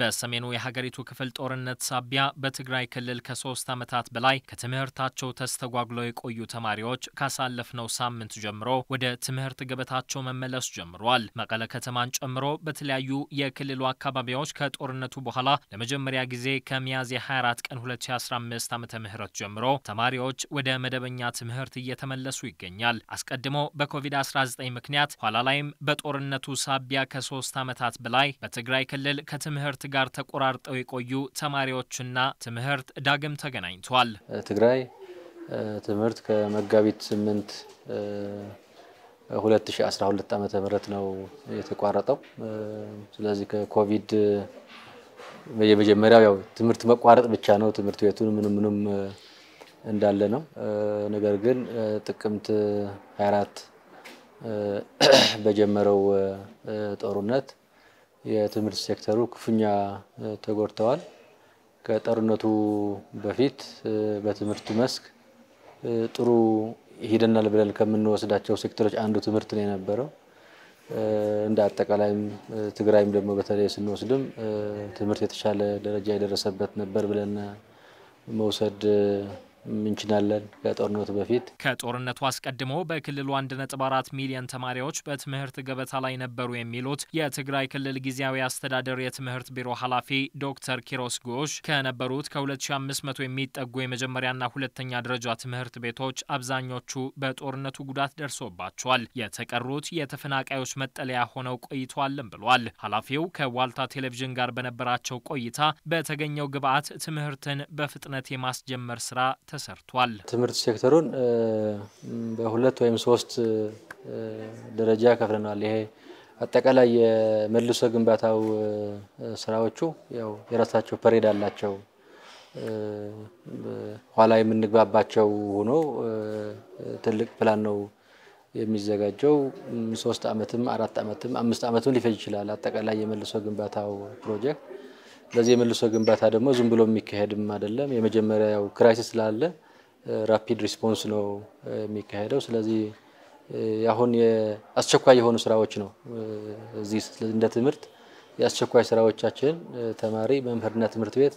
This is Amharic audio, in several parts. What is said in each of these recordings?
በሰሜኑ የሀገሪቱ ክፍል ጦርነት ሳቢያ በትግራይ ክልል ከ3 አመታት በላይ ከትምህርታቸው ተስተጓጉለው የቆዩ ተማሪዎች ካሳለፍነው ሳምንት ጀምሮ ወደ ትምህርት ገበታቸው መመለስ ጀምሯል። መቀለ ከተማን ጨምሮ በተለያዩ የክልሉ አካባቢዎች ከጦርነቱ በኋላ ለመጀመሪያ ጊዜ ከሚያዝያ 24 ቀን 2015 ዓመተ ምህረት ጀምሮ ተማሪዎች ወደ መደበኛ ትምህርት እየተመለሱ ይገኛል። አስቀድሞ በኮቪድ-19 ምክንያት ኋላ ላይም በጦርነቱ ሳቢያ ከ3 አመታት በላይ በትግራይ ክልል ከትምህርት ጋር ተቆራርጠው የቆዩ ተማሪዎችና ትምህርት ዳግም ተገናኝቷል። ትግራይ ትምህርት ከመጋቢት 8 2012 ዓመተ ምህረት ነው የተቋረጠው። ስለዚህ ከኮቪድ የመጀመሪያው ያው ትምህርት መቋረጥ ብቻ ነው። ትምህርት ቤቱን ምንም እንዳለ ነው። ነገር ግን ጥቅምት 24 በጀመረው ጦርነት የትምህርት ሴክተሩ ክፍኛ ተጎርተዋል። ከጦርነቱ በፊት በትምህርት መስክ ጥሩ ሄደናል ብለን ከምንወስዳቸው ሴክተሮች አንዱ ትምህርት ነው የነበረው። እንደ አጠቃላይም ትግራይም ደግሞ በተለይ ስንወስድም ትምህርት የተሻለ ደረጃ ያደረሰበት ነበር ብለን መውሰድ ምንችላለን። ከጦርነቱ በፊት ከጦርነቱ አስቀድሞ በክልሉ 1.4 ሚሊዮን ተማሪዎች በትምህርት ገበታ ላይ ነበሩ የሚሉት የትግራይ ክልል ጊዜያዊ አስተዳደር የትምህርት ቢሮ ኃላፊ ዶክተር ኪሮስ ጎሽ ከነበሩት ከ2500 የሚጠጉ የመጀመሪያና ሁለተኛ ደረጃ ትምህርት ቤቶች አብዛኞቹ በጦርነቱ ጉዳት ደርሶባቸዋል። የተቀሩት የተፈናቃዮች መጠለያ ሆነው ቆይቷል ብሏል። ኃላፊው ከዋልታ ቴሌቪዥን ጋር በነበራቸው ቆይታ በተገኘው ግብዓት ትምህርትን በፍጥነት የማስጀመር ስራ ተሰርቷል። ትምህርት ሴክተሩን በሁለት ወይም ሶስት ደረጃ ከፍለናል። ይሄ አጠቃላይ የመልሶ ግንባታው ስራዎቹ ያው የራሳቸው ፐሬድ አላቸው። ኋላ የምንግባባቸው ሆኖ ትልቅ ፕላን ነው የሚዘጋጀው። 3 አመትም 4 አመትም 5 አመትም ሊፈጅ ይችላል አጠቃላይ የመልሶ ግንባታው ፕሮጀክት። ለዚህ የመልሶ ግንባታ ደግሞ ዝም ብሎ የሚካሄድም አይደለም። የመጀመሪያው ክራይሲስ ስላለ ራፒድ ሪስፖንስ ነው የሚካሄደው። ስለዚህ ያሁን የአስቸኳይ የሆኑ ስራዎች ነው እዚህ እንደ ትምህርት የአስቸኳይ ስራዎቻችን ተማሪ በመምህርነት ትምህርት ቤት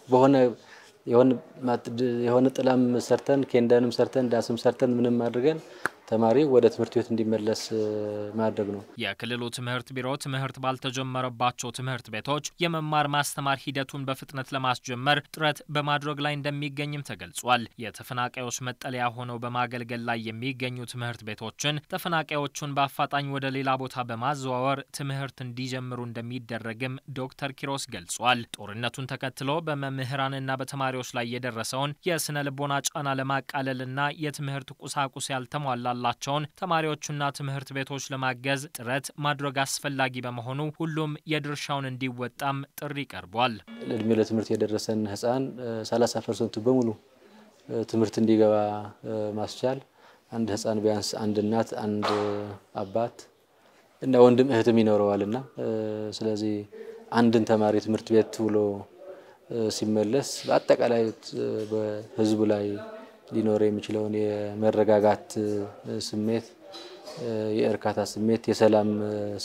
የሆነ ጥላም ሰርተን ኬንዳንም ሰርተን ዳስም ሰርተን ምንም አድርገን ተማሪ ወደ ትምህርት ቤት እንዲመለስ ማድረግ ነው። የክልሉ ትምህርት ቢሮ ትምህርት ባልተጀመረባቸው ትምህርት ቤቶች የመማር ማስተማር ሂደቱን በፍጥነት ለማስጀመር ጥረት በማድረግ ላይ እንደሚገኝም ተገልጿል። የተፈናቃዮች መጠለያ ሆነው በማገልገል ላይ የሚገኙ ትምህርት ቤቶችን ተፈናቃዮቹን በአፋጣኝ ወደ ሌላ ቦታ በማዘዋወር ትምህርት እንዲጀምሩ እንደሚደረግም ዶክተር ኪሮስ ገልጿል። ጦርነቱን ተከትሎ በመምህራንና በተማሪዎች ላይ የደረሰውን የስነልቦና ጫና ለማቃለልና የትምህርት ቁሳቁስ ያልተሟላ ላቸውን ተማሪዎችና ትምህርት ቤቶች ለማገዝ ጥረት ማድረግ አስፈልጊ በመሆኑ ሁሉም የድርሻውን እንዲወጣም ጥሪ ቀርቧል። ለእድሜ ለትምህርት የደረሰን ህፃን 30% በሙሉ ትምህርት እንዲገባ ማስቻል አንድ ህፃን ቢያንስ አንድ እናት አንድ አባት እና ወንድም እህትም ይኖረዋልና ስለዚህ አንድን ተማሪ ትምህርት ቤት ውሎ ሲመለስ በአጠቃላይ በህዝቡ ላይ ሊኖር የሚችለው የመረጋጋት ስሜት የእርካታ ስሜት የሰላም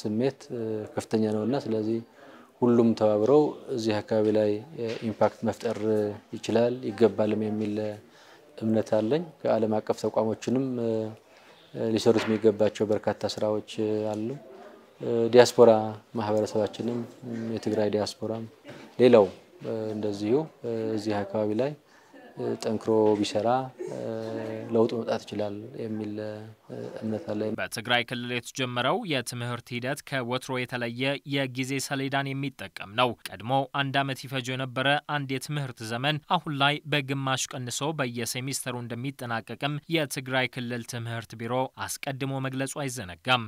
ስሜት ከፍተኛ ነውና ስለዚህ ሁሉም ተባብረው እዚህ አካባቢ ላይ ኢምፓክት መፍጠር ይችላል ይገባልም የሚል እምነት አለኝ። ከዓለም አቀፍ ተቋሞችንም ሊሰሩት የሚገባቸው በርካታ ስራዎች አሉ። ዲያስፖራ ማህበረሰባችንም የትግራይ ዲያስፖራም ሌላው እንደዚሁ እዚህ አካባቢ ላይ ጠንክሮ ቢሰራ ለውጥ መጣት ይችላል የሚል እምነት አለ። በትግራይ ክልል የተጀመረው የትምህርት ሂደት ከወትሮ የተለየ የጊዜ ሰሌዳን የሚጠቀም ነው። ቀድሞ 1 አመት ይፈጅ የነበረ አንድ የትምህርት ዘመን አሁን ላይ በግማሽ ቀንሶ በየሴሚስተሩ እንደሚጠናቀቅም የትግራይ ክልል ትምህርት ቢሮ አስቀድሞ መግለጹ አይዘነጋም።